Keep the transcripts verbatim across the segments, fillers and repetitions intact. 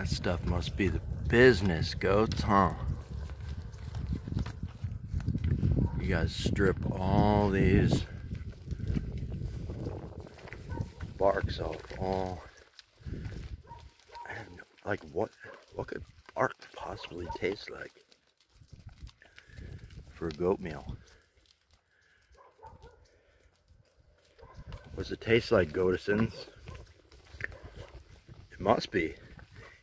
That stuff must be the business, goats, huh? You guys strip all these barks off all. And like what what could bark possibly taste like for goat meal? Does it taste like, goatesons? It must be.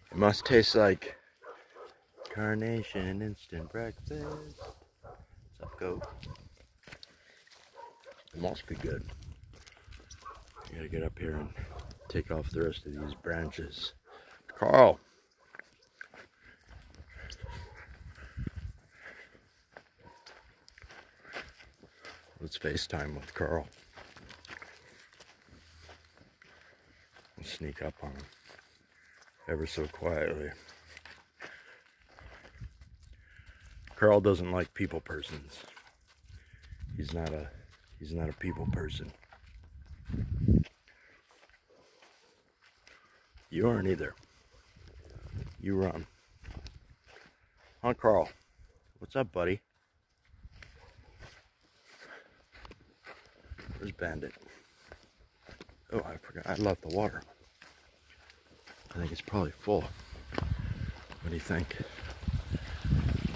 It must taste like carnation instant breakfast. What's up, goat? It must be good. I gotta get up here and take off the rest of these branches. Carl! Let's FaceTime with Carl. Sneak up on him ever so quietly. Carl doesn't like people persons. He's not a he's not a people person. You aren't either. You run. Huh, Carl? What's up, buddy? Where's Bandit? Oh, I forgot. I love the water. I think it's probably full. What do you think?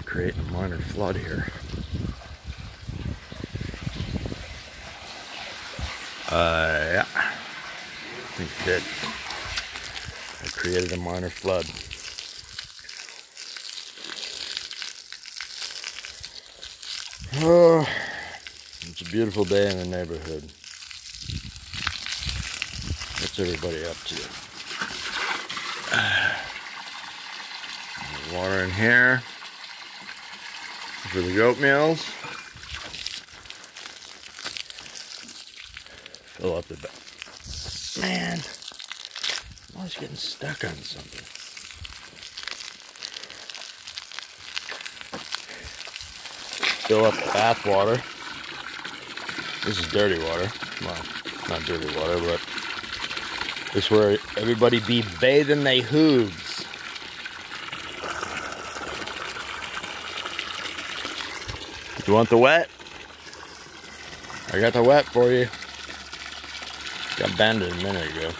Create a minor flood here. Uh, yeah. I think it did. I created a minor flood. Oh, it's a beautiful day in the neighborhood. What's everybody up to? Water in here for the goat meals. Fill up the bag. Man, I'm always getting stuck on something. Fill up the bath water. This is dirty water. Well, not dirty water, but it's where everybody be bathing they hooves. You want the wet? I got the wet for you. Got Bandit a minute ago.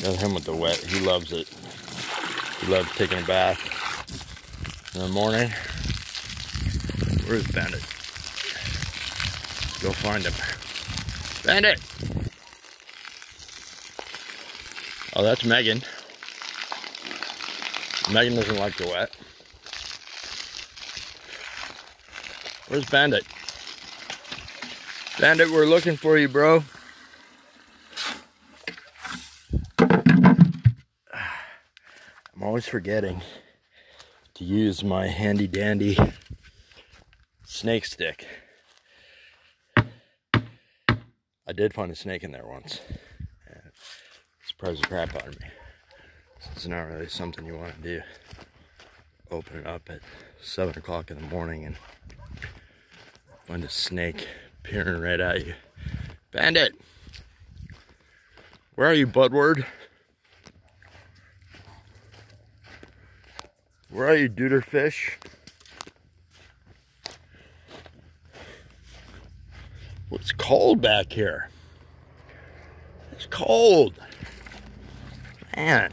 Got him with the wet. He loves it. He loves taking a bath in the morning. Where's Bandit? Go find him. Bandit! Oh, that's Megan. Megan doesn't like the wet. Where's Bandit? Bandit, we're looking for you, bro. I'm always forgetting to use my handy dandy snake stick. I did find a snake in there once. Surprised the crap out of me. It's not really something you want to do. Open it up at seven o'clock in the morning and find a snake peering right at you. Bandit! Where are you, Budward? Where are you, Duderfish? Well, it's cold back here. It's cold. Man.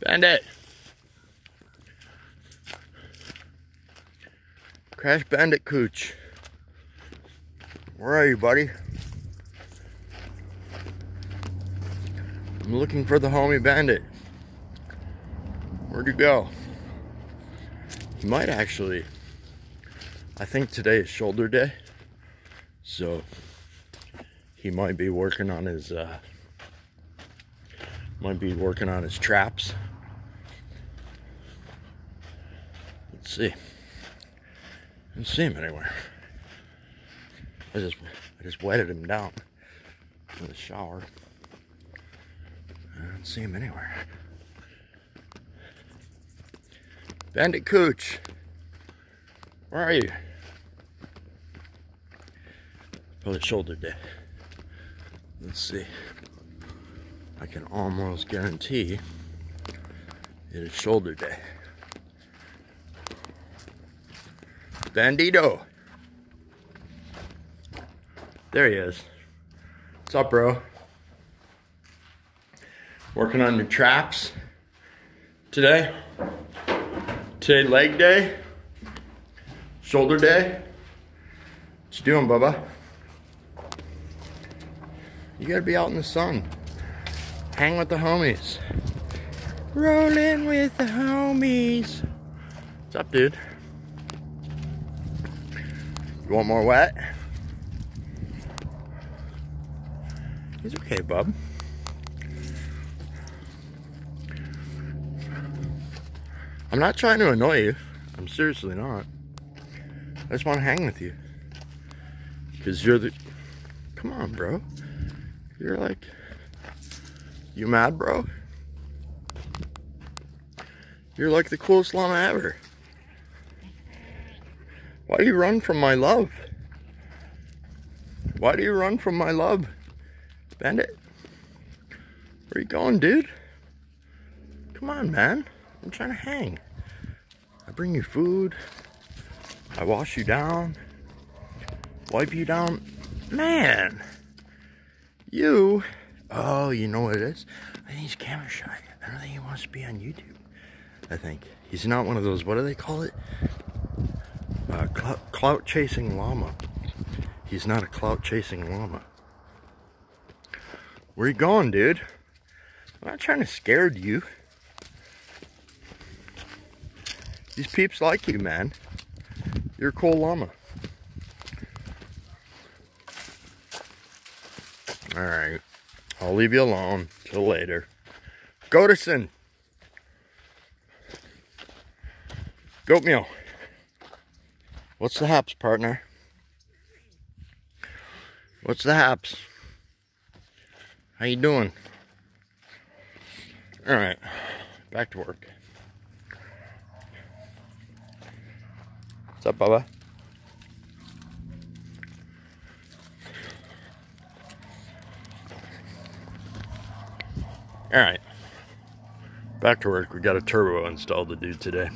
Bandit. Crash Bandicooch. Where are you, buddy? I'm looking for the homie Bandit. Where'd you go? He might actually. I think today is shoulder day. So he might be working on his, uh, might be working on his traps. Let's see. I don't see him anywhere. I just, I just wetted him down with a shower. I don't see him anywhere. Bandicooch, where are you? Probably shoulder day. Let's see. I can almost guarantee it is shoulder day. Bandito. There he is. What's up, bro? Working on your traps today. Today, leg day. Shoulder day. What you doing, Bubba? You gotta be out in the sun. Hang with the homies. Rolling with the homies. What's up, dude? You want more wet? He's okay, bub. I'm not trying to annoy you. I'm seriously not. I just want to hang with you. Because you're the... Come on, bro. You're like... You mad, bro? You're like the coolest llama ever. Why do you run from my love? Why do you run from my love? Bandit, where you going, dude? Come on, man. I'm trying to hang. I bring you food. I wash you down. Wipe you down. Man, you. Oh, you know what it is? I think he's camera shy. I don't think he wants to be on YouTube. I think. He's not one of those, what do they call it? Uh, cl- clout chasing llama. He's not a clout chasing llama. Where you going, dude? I'm not trying to scare you. These peeps like you, man. You're a cool llama. All right, I'll leave you alone till later. Goaterson. Goat meal. What's the haps, partner? What's the haps? How you doing? All right, back to work. What's up, Bubba? All right, back to work. We got a turbo installed to do today.